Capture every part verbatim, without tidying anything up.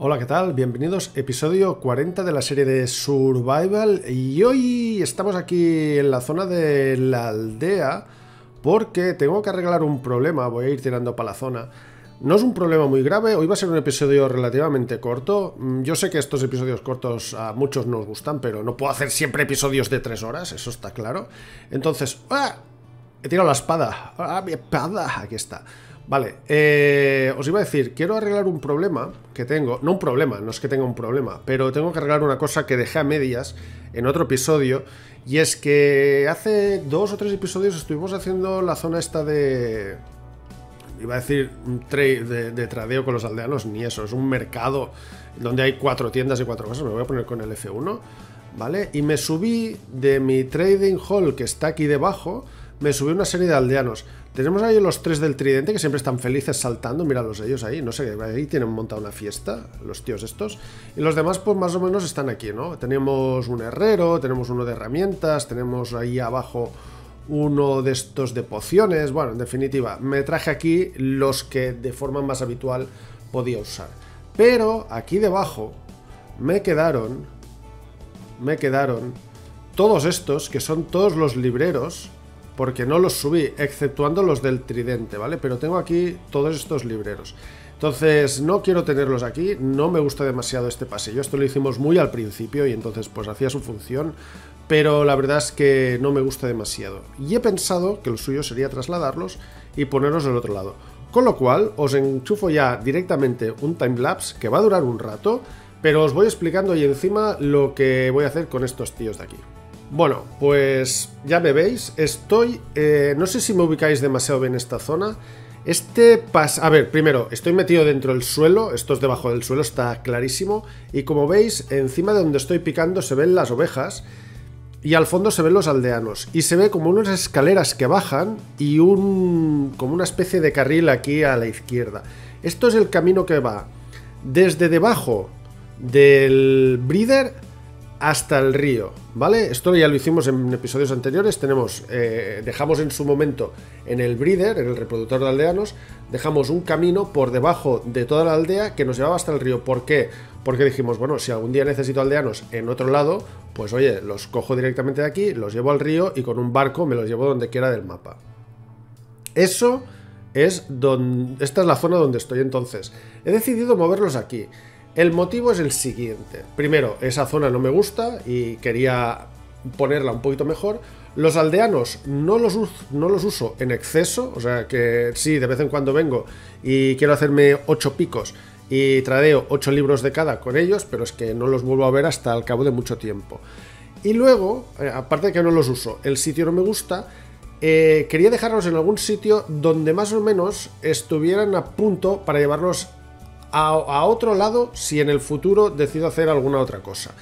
Hola, ¿qué tal? Bienvenidos, episodio cuarenta de la serie de Survival, y hoy estamos aquí en la zona de la aldea porque tengo que arreglar un problema. Voy a ir tirando para la zona. No es un problema muy grave, hoy va a ser un episodio relativamente corto. Yo sé que estos episodios cortos a muchos nos gustan, pero no puedo hacer siempre episodios de tres horas, eso está claro. Entonces, ¡ah! He tirado la espada. ¡Ah, mi espada! Aquí está. Vale, eh, os iba a decir, quiero arreglar un problema que tengo, no un problema, no es que tenga un problema, pero tengo que arreglar una cosa que dejé a medias en otro episodio, y es que hace dos o tres episodios estuvimos haciendo la zona esta de, iba a decir, un trade de, de tradeo con los aldeanos, ni eso, es un mercado donde hay cuatro tiendas y cuatro cosas, me voy a poner con el F uno, ¿vale? Y me subí de mi trading hall que está aquí debajo, me subí una serie de aldeanos. Tenemos ahí los tres del tridente que siempre están felices saltando, míralos ellos ahí, no sé, ahí tienen montada una fiesta, los tíos estos. Y los demás pues más o menos están aquí, ¿no? Tenemos un herrero, tenemos uno de herramientas, tenemos ahí abajo uno de estos de pociones. Bueno, en definitiva, me traje aquí los que de forma más habitual podía usar. Pero aquí debajo me quedaron, me quedaron todos estos que son todos los libreros, porque no los subí, exceptuando los del tridente, ¿vale? Pero tengo aquí todos estos libreros. Entonces, no quiero tenerlos aquí, no me gusta demasiado este pasillo. Esto lo hicimos muy al principio y entonces pues hacía su función, pero la verdad es que no me gusta demasiado. Y he pensado que lo suyo sería trasladarlos y ponerlos del otro lado. Con lo cual, os enchufo ya directamente un timelapse que va a durar un rato, pero os voy explicando ahí encima lo que voy a hacer con estos tíos de aquí. Bueno, pues ya me veis, estoy, eh, no sé si me ubicáis demasiado bien esta zona, este pas... a ver, primero, estoy metido dentro del suelo, esto es debajo del suelo, está clarísimo, y como veis, encima de donde estoy picando se ven las ovejas, y al fondo se ven los aldeanos, y se ve como unas escaleras que bajan, y un... como una especie de carril aquí a la izquierda. Esto es el camino que va desde debajo del breeder hasta el río, ¿vale? Esto ya lo hicimos en episodios anteriores. Tenemos, eh, dejamos en su momento en el breeder, en el reproductor de aldeanos, dejamos un camino por debajo de toda la aldea que nos llevaba hasta el río. ¿Por qué? Porque dijimos, bueno, si algún día necesito aldeanos en otro lado, pues oye, los cojo directamente de aquí, los llevo al río y con un barco me los llevo donde quiera del mapa. Eso es donde... esta es la zona donde estoy entonces. He decidido moverlos aquí. El motivo es el siguiente. Primero, esa zona no me gusta y quería ponerla un poquito mejor. Los aldeanos no los, no los uso en exceso, o sea que sí, de vez en cuando vengo y quiero hacerme ocho picos y tradeo ocho libros de cada con ellos, pero es que no los vuelvo a ver hasta al cabo de mucho tiempo. Y luego, aparte de que no los uso, el sitio no me gusta. Eh, quería dejarlos en algún sitio donde más o menos estuvieran a punto para llevarlos A, a otro lado si en el futuro decido hacer alguna otra cosa,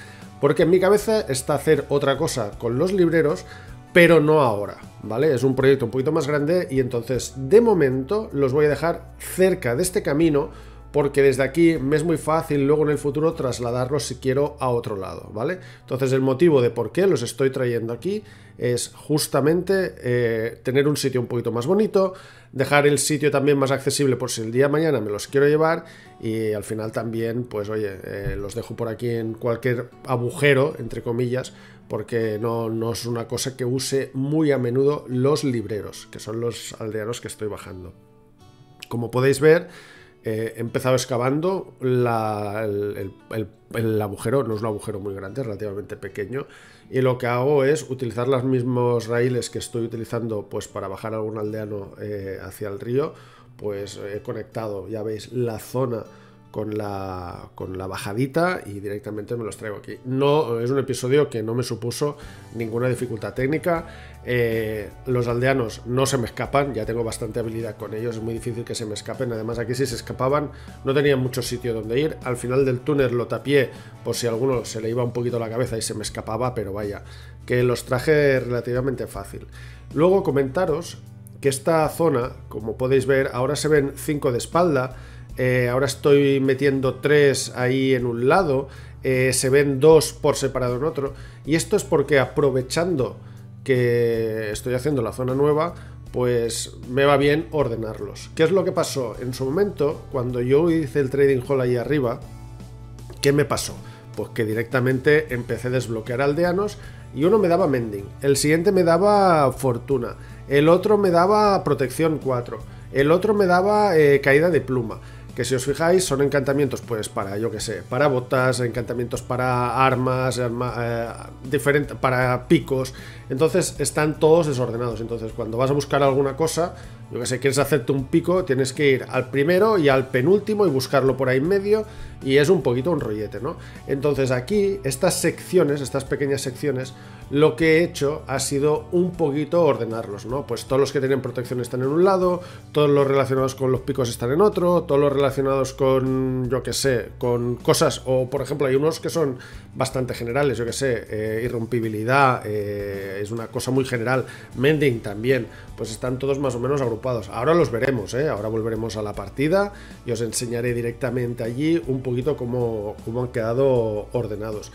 porque en mi cabeza está hacer otra cosa con los libreros, pero no ahora, ¿vale? Es un proyecto un poquito más grande y entonces de momento los voy a dejar cerca de este camino, porque desde aquí me es muy fácil luego en el futuro trasladarlos si quiero a otro lado, ¿vale? Entonces el motivo de por qué los estoy trayendo aquí es justamente eh, tener un sitio un poquito más bonito, dejar el sitio también más accesible por si el día de mañana me los quiero llevar, y al final también, pues oye, eh, los dejo por aquí en cualquier agujero, entre comillas, porque no, no es una cosa que use muy a menudo los libreros, que son los aldeanos que estoy bajando. Como podéis ver, Eh, he empezado excavando la, el, el, el, el agujero, no es un agujero muy grande, es relativamente pequeño, y lo que hago es utilizar los mismos raíles que estoy utilizando pues para bajar a algún aldeano eh, hacia el río. Pues he conectado, ya veis, la zona con la, con la bajadita y directamente me los traigo aquí. No, es un episodio que no me supuso ninguna dificultad técnica. Eh, los aldeanos no se me escapan, ya tengo bastante habilidad con ellos, es muy difícil que se me escapen. Además, aquí si se escapaban no tenía mucho sitio donde ir. Al final del túnel lo tapié por si a alguno se le iba un poquito la cabeza y se me escapaba, pero vaya, que los traje relativamente fácil. Luego comentaros que esta zona, como podéis ver, ahora se ven cinco de espalda. Eh, ahora estoy metiendo tres ahí en un lado, eh, se ven dos por separado en otro, y esto es porque aprovechando que estoy haciendo la zona nueva, pues me va bien ordenarlos. ¿Qué es lo que pasó? En su momento, cuando yo hice el trading hall ahí arriba, ¿Qué me pasó? Pues que directamente empecé a desbloquear aldeanos y uno me daba mending, el siguiente me daba fortuna, el otro me daba protección cuatro, el otro me daba eh, caída de pluma, que si os fijáis son encantamientos pues para, yo que sé, para botas, encantamientos para armas, arma, eh, diferente, para picos. Entonces están todos desordenados. Entonces cuando vas a buscar alguna cosa, yo que sé, quieres hacerte un pico, tienes que ir al primero y al penúltimo y buscarlo por ahí en medio, y es un poquito un rollete, ¿no? Entonces aquí estas secciones, estas pequeñas secciones, lo que he hecho ha sido un poquito ordenarlos, ¿no? Pues todos los que tienen protección están en un lado, todos los relacionados con los picos están en otro, todos los relacionados relacionados con, yo que sé, con cosas, o por ejemplo hay unos que son bastante generales, yo que sé, eh, irrompibilidad, eh, es una cosa muy general, mending también, pues están todos más o menos agrupados. Ahora los veremos, eh, ahora volveremos a la partida y os enseñaré directamente allí un poquito cómo, cómo han quedado ordenados.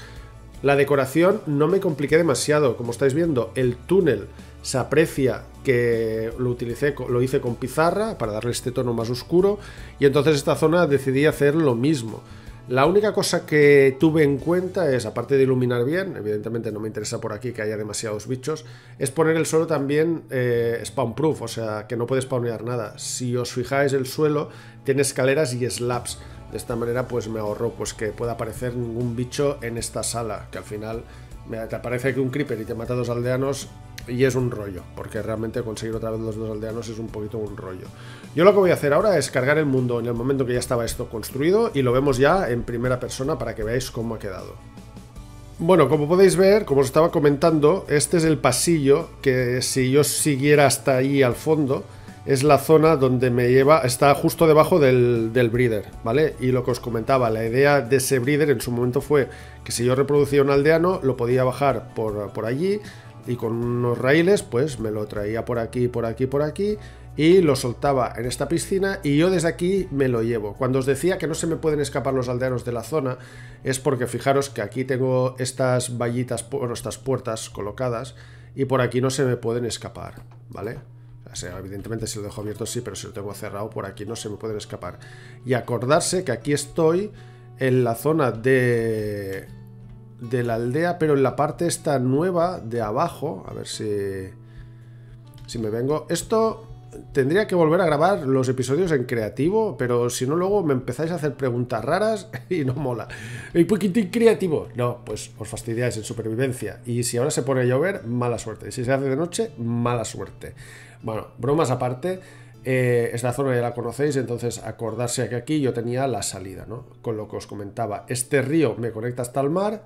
La decoración no me compliqué demasiado, como estáis viendo, el túnel se aprecia que lo utilicé, lo hice con pizarra para darle este tono más oscuro, y entonces esta zona decidí hacer lo mismo. La única cosa que tuve en cuenta es, aparte de iluminar bien, evidentemente no me interesa por aquí que haya demasiados bichos, es poner el suelo también eh, spawn proof, o sea, que no puede spawnear nada. Si os fijáis, el suelo tiene escaleras y slabs. De esta manera pues me ahorro pues que pueda aparecer ningún bicho en esta sala, que al final te aparece aquí un creeper y te mata dos aldeanos y es un rollo, porque realmente conseguir otra vez los dos aldeanos es un poquito un rollo. Yo lo que voy a hacer ahora es cargar el mundo en el momento que ya estaba esto construido, y lo vemos ya en primera persona para que veáis cómo ha quedado. Bueno, como podéis ver, como os estaba comentando, este es el pasillo que, si yo siguiera hasta ahí al fondo, es la zona donde me lleva, está justo debajo del, del breeder, ¿vale? Y lo que os comentaba, la idea de ese breeder en su momento fue que si yo reproducía un aldeano, lo podía bajar por, por allí, y con unos raíles pues me lo traía por aquí, por aquí, por aquí, y lo soltaba en esta piscina, y yo desde aquí me lo llevo. Cuando os decía que no se me pueden escapar los aldeanos de la zona, es porque fijaros que aquí tengo estas vallitas, bueno, estas puertas colocadas, y por aquí no se me pueden escapar, ¿vale? O sea, evidentemente si lo dejo abierto sí, pero si lo tengo cerrado por aquí no se me pueden escapar. Y acordarse que aquí estoy en la zona de, de la aldea, pero en la parte esta nueva de abajo. A ver si, si me vengo. Esto tendría que volver a grabar los episodios en creativo, pero si no luego me empezáis a hacer preguntas raras y no mola. ¿Un poquitín creativo? No, pues os fastidiáis en supervivencia. Y si ahora se pone a llover, mala suerte. Y si se hace de noche, mala suerte. Bueno, bromas aparte, eh, esta zona ya la conocéis, entonces acordarse que aquí yo tenía la salida, ¿no? Con lo que os comentaba, este río me conecta hasta el mar,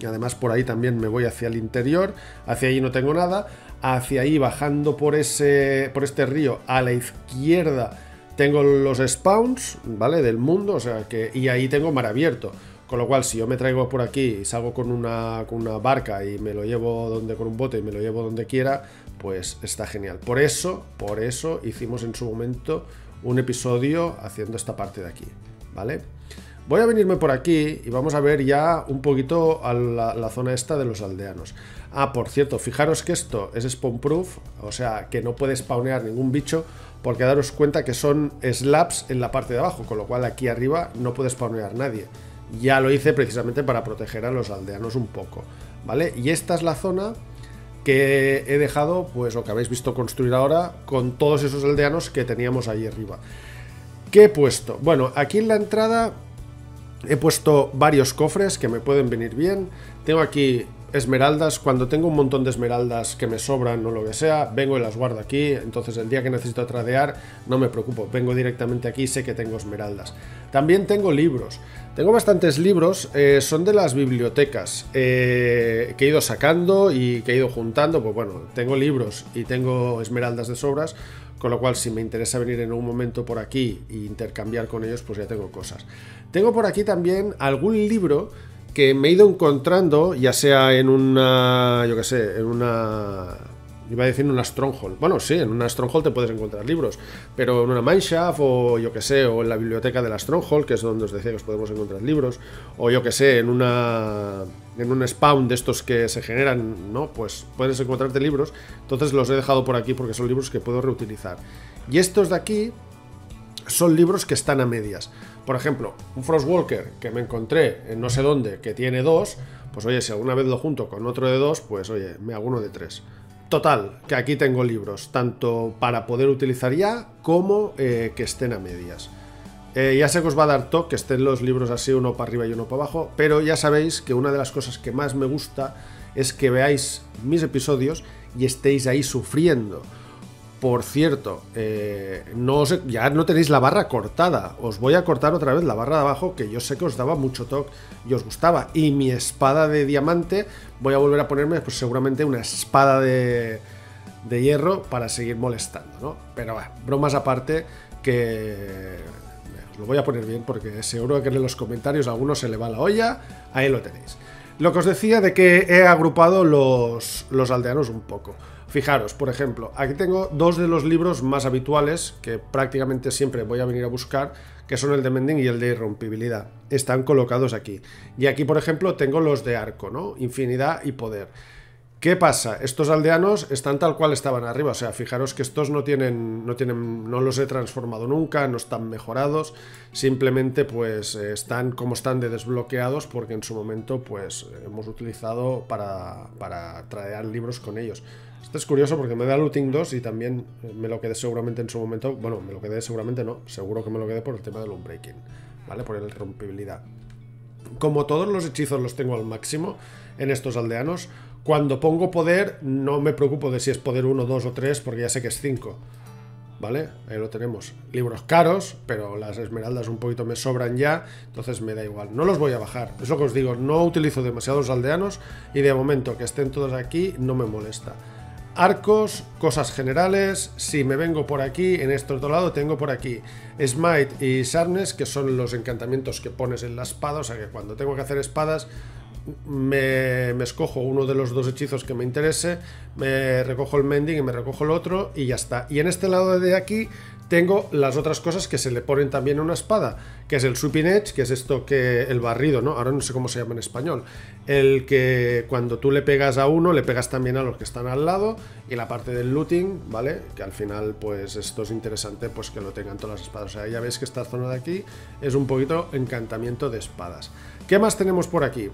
y además por ahí también me voy hacia el interior, hacia allí no tengo nada, hacia ahí bajando por, ese, por este río a la izquierda tengo los spawns, ¿vale? Del mundo, o sea que, y ahí tengo mar abierto. Con lo cual, si yo me traigo por aquí y salgo con una, con una barca y me lo llevo donde, con un bote y me lo llevo donde quiera, pues está genial. Por eso, por eso hicimos en su momento un episodio haciendo esta parte de aquí, ¿vale? Voy a venirme por aquí y vamos a ver ya un poquito a la, la zona esta de los aldeanos. Ah, por cierto, fijaros que esto es spawn proof, o sea que no puede spawnear ningún bicho, porque daros cuenta que son slabs en la parte de abajo, con lo cual aquí arriba no puede spawnear nadie. Ya lo hice precisamente para proteger a los aldeanos un poco, ¿vale? Y esta es la zona que he dejado, pues lo que habéis visto construir ahora, con todos esos aldeanos que teníamos ahí arriba. ¿Qué he puesto? Bueno, aquí en la entrada he puesto varios cofres que me pueden venir bien. Tengo aquí esmeraldas, cuando tengo un montón de esmeraldas que me sobran o lo que sea, vengo y las guardo aquí, entonces el día que necesito tradear no me preocupo, vengo directamente aquí, sé que tengo esmeraldas. También tengo libros, tengo bastantes libros, eh, son de las bibliotecas eh, que he ido sacando y que he ido juntando, pues bueno, tengo libros y tengo esmeraldas de sobras, con lo cual si me interesa venir en algún momento por aquí e intercambiar con ellos, pues ya tengo cosas. Tengo por aquí también algún libro que me he ido encontrando, ya sea en una, yo qué sé, en una, iba a decir en una stronghold, bueno sí, en una stronghold te puedes encontrar libros, pero en una mineshaft o yo qué sé, o en la biblioteca de la stronghold, que es donde os decía que os podemos encontrar libros, o yo qué sé, en una, en un spawn de estos que se generan, ¿no? Pues puedes encontrarte libros, entonces los he dejado por aquí porque son libros que puedo reutilizar. Y estos de aquí son libros que están a medias. Por ejemplo, un Frostwalker que me encontré en no sé dónde, que tiene dos, pues oye, si alguna vez lo junto con otro de dos, pues oye, me hago uno de tres. Total, que aquí tengo libros, tanto para poder utilizar ya, como eh, que estén a medias. Eh, ya sé que os va a dar toque que estén los libros así, uno para arriba y uno para abajo, pero ya sabéis que una de las cosas que más me gusta es que veáis mis episodios y estéis ahí sufriendo. Por cierto, eh, no os, ya no tenéis la barra cortada. Os voy a cortar otra vez la barra de abajo, que yo sé que os daba mucho toque y os gustaba. Y mi espada de diamante, voy a volver a ponerme pues, seguramente una espada de, de hierro para seguir molestando, ¿no? Pero bueno, bromas aparte, que os lo voy a poner bien porque seguro que en los comentarios a alguno se le va la olla. Ahí lo tenéis. Lo que os decía de que he agrupado los, los aldeanos un poco. Fijaros, por ejemplo, aquí tengo dos de los libros más habituales que prácticamente siempre voy a venir a buscar, que son el de Mending y el de Irrompibilidad. Están colocados aquí. Y aquí, por ejemplo, tengo los de Arco, ¿no? Infinidad y Poder. ¿Qué pasa? Estos aldeanos están tal cual estaban arriba. O sea, fijaros que estos no tienen, no tienen, no los he transformado nunca, no están mejorados. Simplemente, pues, están como están de desbloqueados porque en su momento, pues, hemos utilizado para, para traer libros con ellos. Esto es curioso porque me da Looting dos y también me lo quedé seguramente en su momento. Bueno, me lo quedé seguramente no, seguro que me lo quedé por el tema del Unbreaking, ¿vale? Por la irrompibilidad. Como todos los hechizos los tengo al máximo en estos aldeanos, cuando pongo poder no me preocupo de si es poder uno, dos o tres porque ya sé que es cinco, ¿vale? Ahí lo tenemos. Libros caros, pero las esmeraldas un poquito me sobran ya, entonces me da igual. No los voy a bajar, es lo que os digo, no utilizo demasiados aldeanos y de momento que estén todos aquí no me molesta. Arcos, cosas generales, si me vengo por aquí, en este otro lado tengo por aquí Smite y Sharpness, que son los encantamientos que pones en la espada, o sea que cuando tengo que hacer espadas me, me escojo uno de los dos hechizos que me interese, me recojo el Mending y me recojo el otro y ya está. Y en este lado de aquí tengo las otras cosas que se le ponen también a una espada, que es el Sweeping Edge, que es esto que el barrido, ¿no? Ahora no sé cómo se llama en español. El que cuando tú le pegas a uno, le pegas también a los que están al lado, y la parte del looting, ¿vale? Que al final, pues esto es interesante, pues que lo tengan todas las espadas. O sea, ya veis que esta zona de aquí es un poquito encantamiento de espadas. ¿Qué más tenemos por aquí?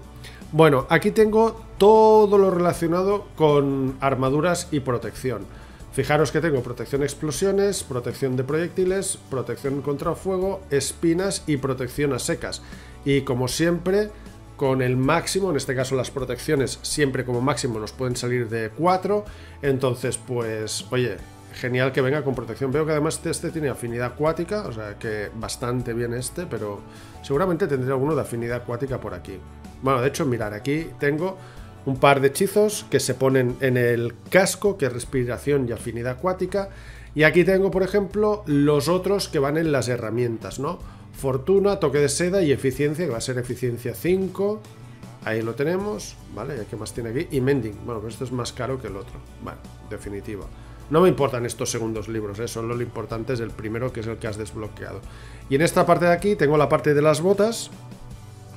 Bueno, aquí tengo todo lo relacionado con armaduras y protección. Fijaros que tengo protección de explosiones, protección de proyectiles, protección contra fuego, espinas y protección a secas. Y como siempre, con el máximo, en este caso las protecciones siempre como máximo nos pueden salir de cuatro. Entonces, pues, oye, genial que venga con protección. Veo que además este, este tiene afinidad acuática, o sea que bastante bien este, pero seguramente tendré alguno de afinidad acuática por aquí. Bueno, de hecho, mirad, aquí tengo un par de hechizos que se ponen en el casco, que es respiración y afinidad acuática. Y aquí tengo, por ejemplo, los otros que van en las herramientas, ¿no? Fortuna, toque de seda y eficiencia, que va a ser eficiencia cinco. Ahí lo tenemos, ¿vale? ¿Qué más tiene aquí? Y Mending. Bueno, pero esto es más caro que el otro. Bueno, definitivo. No me importan estos segundos libros, ¿eh? Solo lo importante es el primero, que es el que has desbloqueado. Y en esta parte de aquí tengo la parte de las botas,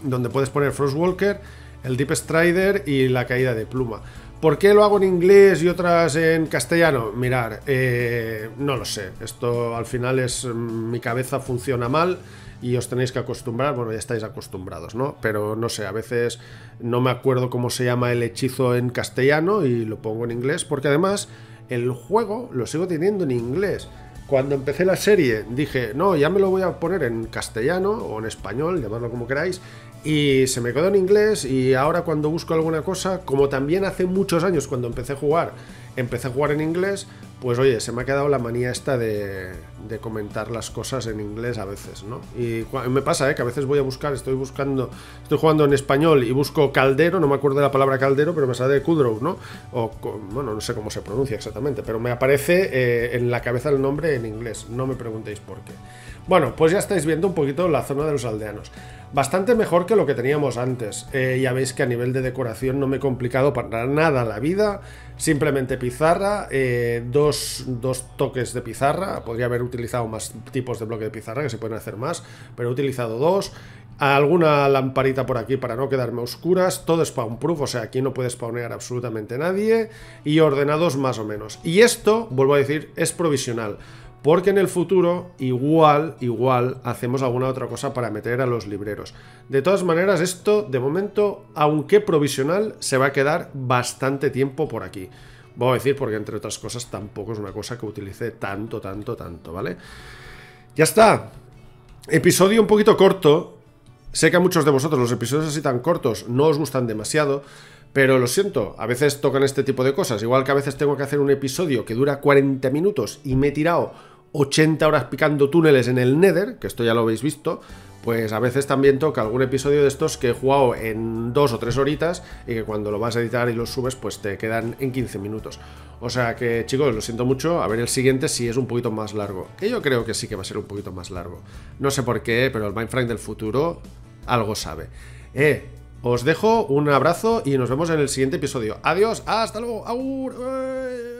donde puedes poner Frostwalker, el Deep Strider y la caída de pluma. ¿Por qué lo hago en inglés y otras en castellano? Mirar, eh, no lo sé. Esto al final es... mi cabeza funciona mal y os tenéis que acostumbrar. Bueno, ya estáis acostumbrados, ¿no? Pero no sé, a veces no me acuerdo cómo se llama el hechizo en castellano y lo pongo en inglés, porque además el juego lo sigo teniendo en inglés. Cuando empecé la serie dije, no, ya me lo voy a poner en castellano o en español, llamadlo como queráis, y se me quedó en inglés. Y ahora cuando busco alguna cosa, como también hace muchos años cuando empecé a jugar, empecé a jugar en inglés, pues oye, se me ha quedado la manía esta de, de comentar las cosas en inglés a veces, ¿no? Y me pasa, ¿eh? Que a veces voy a buscar, estoy buscando, estoy jugando en español y busco caldero, no me acuerdo de la palabra caldero, pero me sale Kudrow, ¿no? O, bueno, no sé cómo se pronuncia exactamente, pero me aparece eh, en la cabeza el nombre en inglés, no me preguntéis por qué. Bueno, pues ya estáis viendo un poquito la zona de los aldeanos. Bastante mejor que lo que teníamos antes. Eh, ya veis que a nivel de decoración no me he complicado para nada la vida. Simplemente pizarra, eh, dos, dos toques de pizarra. Podría haber utilizado más tipos de bloque de pizarra, que se pueden hacer más, pero he utilizado dos. Alguna lamparita por aquí para no quedarme a oscuras. Todo spawn proof, o sea, aquí no puede spawnear absolutamente nadie. Y ordenados más o menos. Y esto, vuelvo a decir, es provisional. porque en el futuro igual, igual hacemos alguna otra cosa para meter a los libreros. De todas maneras, esto de momento, aunque provisional, se va a quedar bastante tiempo por aquí. Voy a decir porque, entre otras cosas, tampoco es una cosa que utilice tanto, tanto, tanto, ¿vale? Ya está. Episodio un poquito corto. Sé que a muchos de vosotros los episodios así tan cortos no os gustan demasiado, pero lo siento, a veces tocan este tipo de cosas. Igual que a veces tengo que hacer un episodio que dura cuarenta minutos y me he tirado ochenta horas picando túneles en el Nether, que esto ya lo habéis visto, pues a veces también toca algún episodio de estos que he jugado en dos o tres horitas y que cuando lo vas a editar y lo subes, pues te quedan en quince minutos. O sea que, chicos, lo siento mucho. A ver el siguiente si es un poquito más largo, que yo creo que sí que va a ser un poquito más largo. No sé por qué, pero el MineFrank del futuro algo sabe. Eh, os dejo un abrazo y nos vemos en el siguiente episodio. Adiós, hasta luego. ¡Aur!